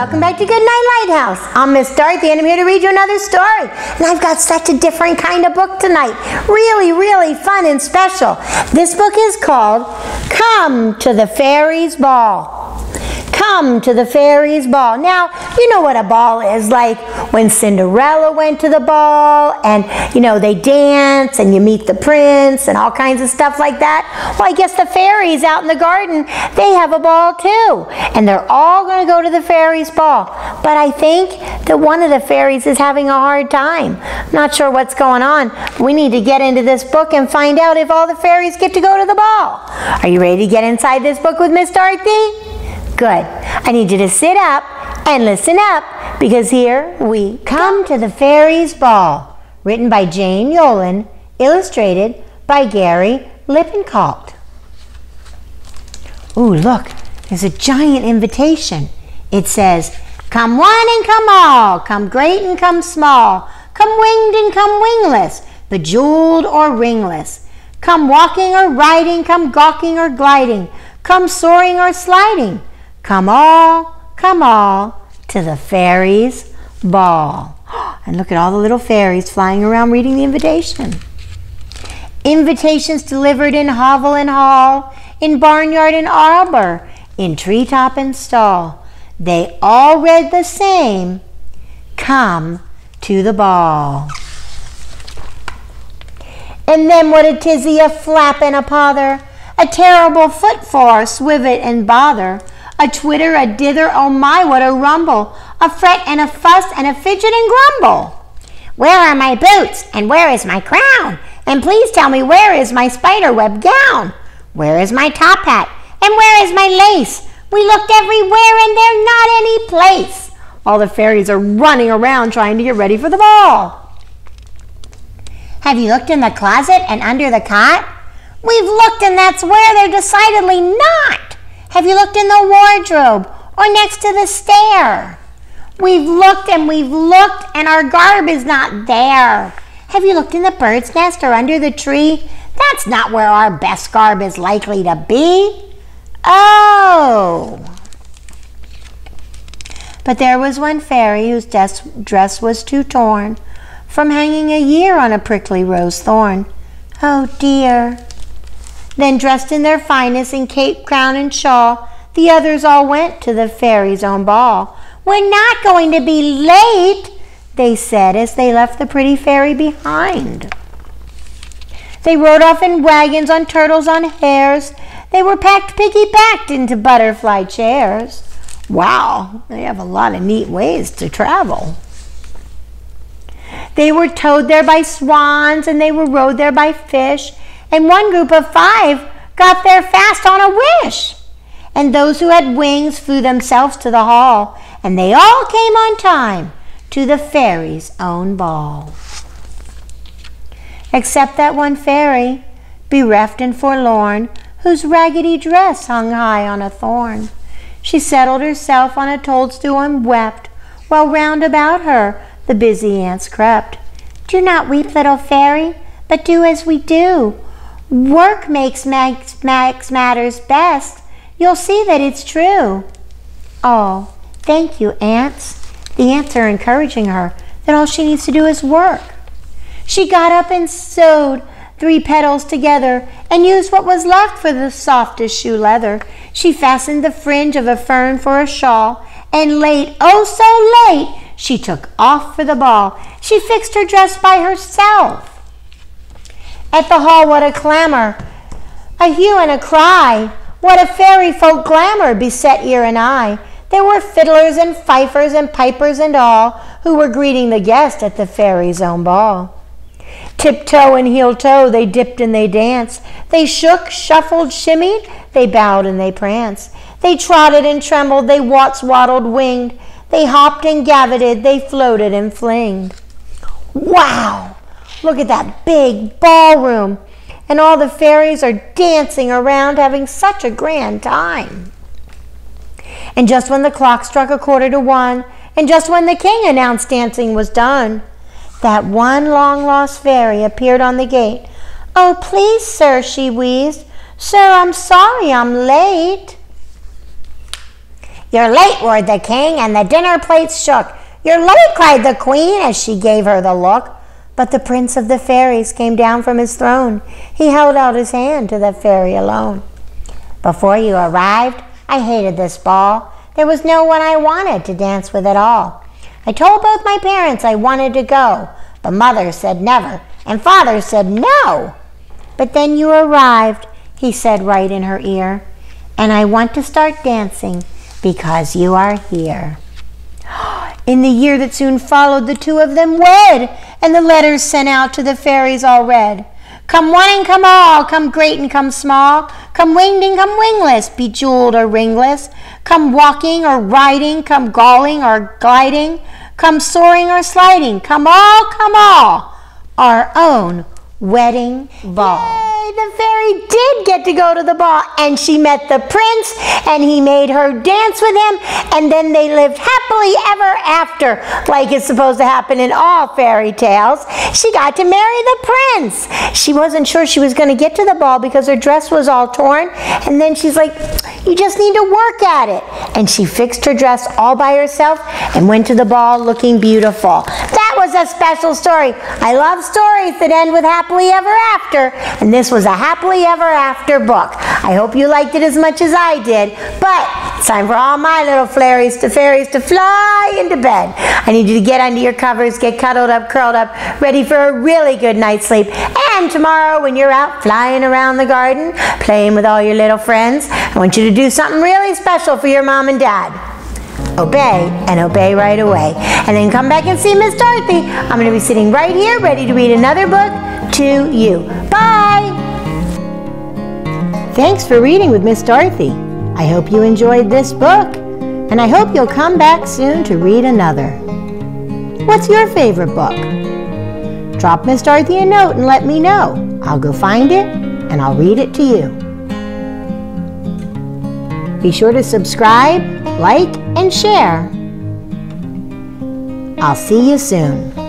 Welcome back to Goodnight Lighthouse. I'm Miss Dorothy and I'm here to read you another story. And I've got such a different kind of book tonight. Really, really fun and special. This book is called Come to the Fairies Ball. Come to the Fairies Ball. Now, you know what a ball is, like when Cinderella went to the ball and, you know, they dance and you meet the prince and all kinds of stuff like that. Well, I guess the fairies out in the garden, they have a ball too. And they're all going to go to the fairies' ball. But I think that one of the fairies is having a hard time. I'm not sure what's going on. We need to get into this book and find out if all the fairies get to go to the ball. Are you ready to get inside this book with Miss Dorothy? Good. I need you to sit up and listen up, because here we come to the Fairies Ball, written by Jane Yolen, illustrated by Gary Lippincott. Ooh, look, there's a giant invitation. It says, come one and come all, come great and come small, come winged and come wingless, bejeweled or ringless, come walking or riding, come gawking or gliding, come soaring or sliding. Come all to the Fairies' Ball. And look at all the little fairies flying around reading the invitation. Invitations delivered in hovel and hall, in barnyard and arbor, in treetop and stall. They all read the same, come to the ball. And then what a tizzy, a flap and a pother, a terrible foot for, swivet and bother, a twitter, a dither, oh my, what a rumble, a fret and a fuss and a fidget and grumble. Where are my boots and where is my crown? And please tell me where is my spiderweb gown? Where is my top hat and where is my lace? We looked everywhere and they're not any place. All the fairies are running around trying to get ready for the ball. Have you looked in the closet and under the cot? We've looked and that's where they're decidedly not. Have you looked in the wardrobe or next to the stair? We've looked and our garb is not there. Have you looked in the bird's nest or under the tree? That's not where our best garb is likely to be. Oh! But there was one fairy whose dress was too torn from hanging a year on a prickly rose thorn. Oh dear. Then dressed in their finest in cape, crown, and shawl, the others all went to the fairies' own ball. We're not going to be late, they said as they left the pretty fairy behind. They rode off in wagons, on turtles, on hares. They were packed piggy-backed into butterfly chairs. Wow, they have a lot of neat ways to travel. They were towed there by swans, and they were rowed there by fish. And one group of five got there fast on a wish. And those who had wings flew themselves to the hall, and they all came on time to the fairies' own ball. Except that one fairy, bereft and forlorn, whose raggedy dress hung high on a thorn. She settled herself on a toadstool and wept, while round about her the busy ants crept. Do not weep, little fairy, but do as we do. Work makes matters best. You'll see that it's true. Oh, thank you, ants. The ants are encouraging her that all she needs to do is work. She got up and sewed 3 petals together and used what was left for the softest shoe leather. She fastened the fringe of a fern for a shawl, and late, oh so late, she took off for the ball. She fixed her dress by herself. At the hall, what a clamor, a hue and a cry. What a fairy folk glamour beset ear and eye. There were fiddlers and fifers and pipers and all who were greeting the guest at the fairies' own ball. Tiptoe and heel-toe, they dipped and they danced. They shook, shuffled, shimmied, they bowed and they pranced. They trotted and trembled, they waltzed, waddled, winged. They hopped and gaveted, they floated and flinged. Wow! Look at that big ballroom. And all the fairies are dancing around, having such a grand time. And just when the clock struck 1:15, and just when the king announced dancing was done, that one long-lost fairy appeared on the gate. Oh, please, sir, she wheezed. Sir, I'm sorry I'm late. "You're late," roared the king, and the dinner plates shook. "You're late," cried the queen, as she gave her the look. But the prince of the fairies came down from his throne. He held out his hand to the fairy alone. "Before you arrived, I hated this ball. There was no one I wanted to dance with at all. I told both my parents I wanted to go, but mother said never, and father said no. But then you arrived," he said right in her ear, "and I want to start dancing because you are here." In the year that soon followed, the two of them wed, and the letters sent out to the fairies all read. "Come one and come all, come great and come small, come winged and come wingless, bejeweled or ringless, come walking or riding, come galling or gliding, come soaring or sliding, come all, our own wedding ball." Yay, the fairy did get to go to the ball, and she met the prince, and he made her dance with him, and then they lived happily ever after, like it's supposed to happen in all fairy tales. She got to marry the prince. She wasn't sure she was going to get to the ball because her dress was all torn, and then she's like, "You just need to work at it." And she fixed her dress all by herself and went to the ball looking beautiful. That was a special story. I love stories that end with happily ever after, and this was a happily ever after book. I hope you liked it as much as I did, but it's time for all my little fairies to fly into bed. I need you to get under your covers, get cuddled up, curled up, ready for a really good night's sleep. And tomorrow when you're out flying around the garden, playing with all your little friends, I want you to do something really special for your mom and dad. Obey, and obey right away. And then come back and see Miss Dorothy. I'm going to be sitting right here ready to read another book to you. Bye! Thanks for reading with Miss Dorothy. I hope you enjoyed this book, and I hope you'll come back soon to read another. What's your favorite book? Drop Miss Dorothy a note and let me know. I'll go find it, and I'll read it to you. Be sure to subscribe, like, and share. I'll see you soon.